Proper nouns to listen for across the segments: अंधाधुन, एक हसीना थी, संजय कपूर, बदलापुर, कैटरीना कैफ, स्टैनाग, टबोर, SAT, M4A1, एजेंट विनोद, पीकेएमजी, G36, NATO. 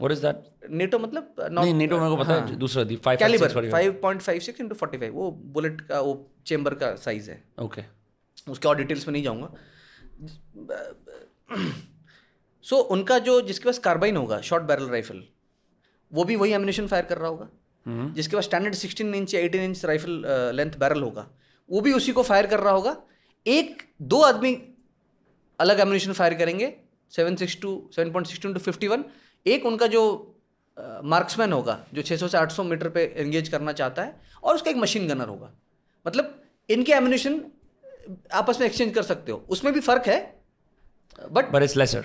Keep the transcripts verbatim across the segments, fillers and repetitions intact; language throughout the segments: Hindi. What is that? NATO मतलब नहीं, NATO मेरे को पता है, दूसरा the five point five six into forty-five, वो बुलेट का वो चेंबर का साइज है. ओके, उसके और डिटेल्स में नहीं जाऊँगा. सो उनका जो जिसके पास कार्बाइन होगा शॉर्ट बैरल राइफल, वो भी वही एम्यूनेशन फायर कर रहा होगा. जिसके पास स्टैंडर्ड सिक्सटीन इंच या eighteen inch rifle length barrel होगा, वो भी उसी को फायर कर रहा होगा. एक दो आदमी अलग एम्यूनेशन फायर करेंगे, seven six two seven point sixteen two fifty one. एक उनका जो मार्क्समैन uh, होगा जो छह सौ से आठ सौ मीटर पे एंगेज करना चाहता है, और उसका एक मशीन गनर होगा. मतलब इनके एम्यूनेशन आपस में एक्सचेंज कर सकते हो, उसमें भी फर्क है, but but it's lesser,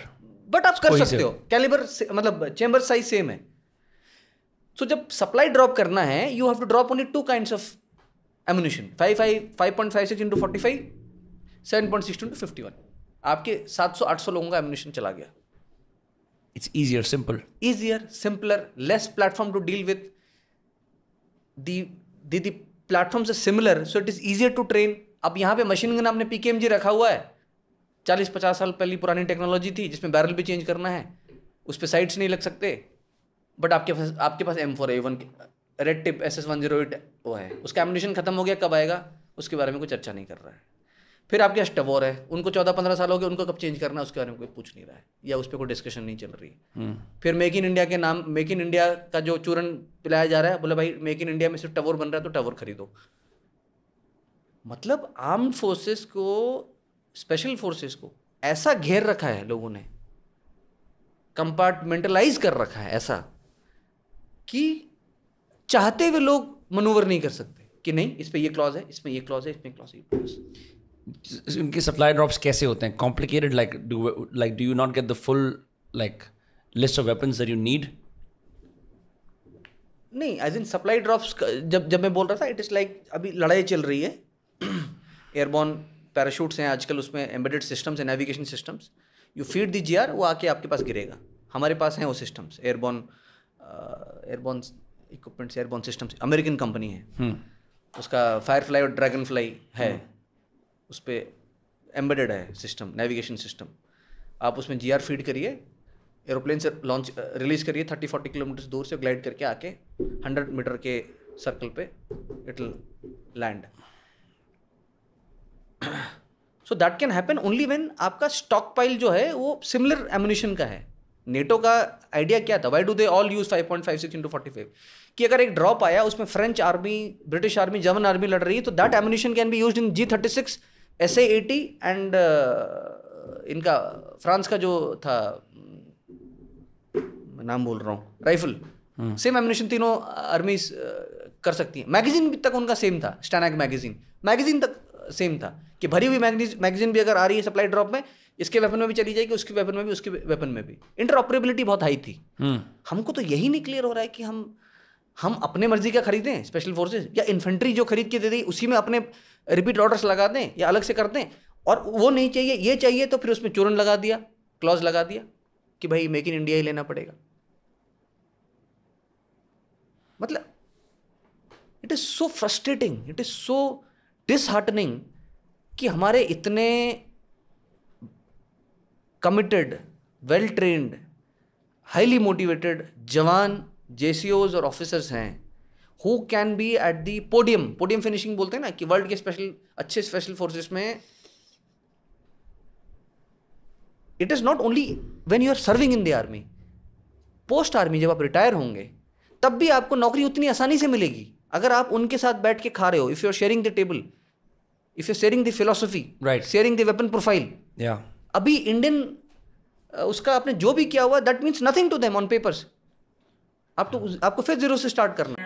but आप कर सकते हो. कैलिबर मतलब चेंबर साइज सेम है. सो so, जब सप्लाई ड्रॉप करना है, you have to drop only two kinds of ammunition, five point five six into forty five, seven point sixteen into fifty one. आपके सात सौ आठ सौ लोगों का एम्यूनेशन चला गया. It's easier, simple, easier, simpler, less platform to deal with. The platform से similar, so it is easier to train. अब यहाँ पे मशीन गन आपने पीकेएमजी रखा हुआ है, चालीस पचास साल पहले पुरानी टेक्नोलॉजी थी, जिसमें बैरल भी चेंज करना है, उस पर साइड्स नहीं लग सकते. बट आपके पास आपके पास M four A one red tip S S one zero eight वो है, उसका एम्यूनेशन खत्म हो गया, कब आएगा उसके बारे में कोई चर्चा नहीं कर रहा है. फिर आपके पास टबोर है, उनको चौदह पंद्रह साल हो गए, उनको कब चेंज करना है उसके बारे में कोई पूछ नहीं रहा है, या उस पर कोई डिस्कशन नहीं चल रही है. hmm. फिर मेक इन इंडिया के नाम, मेक इन इंडिया का जो चूरन पिलाया जा रहा है, बोला भाई मेक इन इंडिया में सिर्फ टबोर बन रहा है तो टबोर खरीदो. मतलब आर्म फोर्सेस को, स्पेशल फोर्सेस को ऐसा घेर रखा है लोगों ने, कंपार्टमेंटलाइज कर रखा है ऐसा, कि चाहते हुए लोग मनूवर नहीं कर सकते कि नहीं इस पे ये क्लॉज है, इसमें ये क्लॉज है, इसमें क्लॉज है. उनके सप्लाई ड्रॉप्स कैसे होते हैं? Complicated, like do like do you not get the full like list of weapons that you need? नहीं, एज इन सप्लाई ड्रॉप्स, जब जब मैं बोल रहा था, इट इज़ लाइक अभी लड़ाई चल रही है, एयरबॉर्न पैराशूट्स हैं आजकल, उसमें एम्बेडेड सिस्टम्स हैं, navigation systems. You feed the G R, वो आके आपके पास गिरेगा. हमारे पास हैं वो systems, airborne airborne equipments, airborne systems, American company है. hmm. उसका फायरफ्लाई और ड्रैगनफ्लाई है. hmm. उस पर एम्बेडेड है सिस्टम, नेविगेशन सिस्टम. आप उसमें जी आर फीड करिए, एरोप्लेन से लॉन्च रिलीज़ करिए थर्टी फोर्टी किलोमीटर दूर से, ग्लाइड करके आके हंड्रेड मीटर के सर्कल पे it will land. So that can happen only when आपका स्टॉक पाइल जो है वो सिमिलर एम्यूनिशन का है. नेटो का आइडिया क्या था? Why do they all use five point five six into forty five? कि अगर एक ड्रॉप आया, उसमें French army, British army, German army लड़ रही है, तो that ammunition can be used in G thirty six, S A eighty and इनका फ्रांस का जो था, मैं नाम बोल रहा हूँ, राइफल. सेम एम्यूनिशन तीनों आर्मी कर सकती है. मैगजीन तक उनका सेम था, स्टैनाग मैगजीन मैगजीन तक सेम था कि भरी हुई मैगजीन भी अगर आ रही है सप्लाई ड्रॉप में, इसके वेपन में भी चली जाएगी, उसके वेपन में भी, उसके वेपन में भी. इंटरऑपरेबिलिटी बहुत हाई थी. hmm. हमको तो यही नहीं क्लियर हो रहा है कि हम हम अपने मर्जी का खरीदें स्पेशल फोर्सेस, या इन्फेंट्री जो खरीद के दे दी उसी में अपने रिपीट ऑर्डर्स लगा दें, या अलग से कर दें, और वो नहीं चाहिए ये चाहिए, तो फिर उसमें चूरन लगा दिया, क्लॉज लगा दिया कि भाई मेक इन इंडिया ही लेना पड़ेगा. मतलब it is so frustrating, it is so disheartening कि हमारे इतने committed, well trained, highly motivated जवान जे सी ओज़ और ऑफिसर्स हैं, who can be at the podium, podium finishing बोलते हैं ना, कि वर्ल्ड के स्पेशल, अच्छे स्पेशल फोर्सेस में. It is not only when you are serving in the army, post army जब आप रिटायर होंगे तब भी आपको नौकरी उतनी आसानी से मिलेगी अगर आप उनके साथ बैठ के खा रहे हो. If you are sharing the table, if you are sharing the philosophy, right, sharing the weapon profile. या अभी इंडियन उसका आपने जो भी किया हुआ, that means nothing to them on papers. आप तो आपको फिर जीरो से स्टार्ट करना.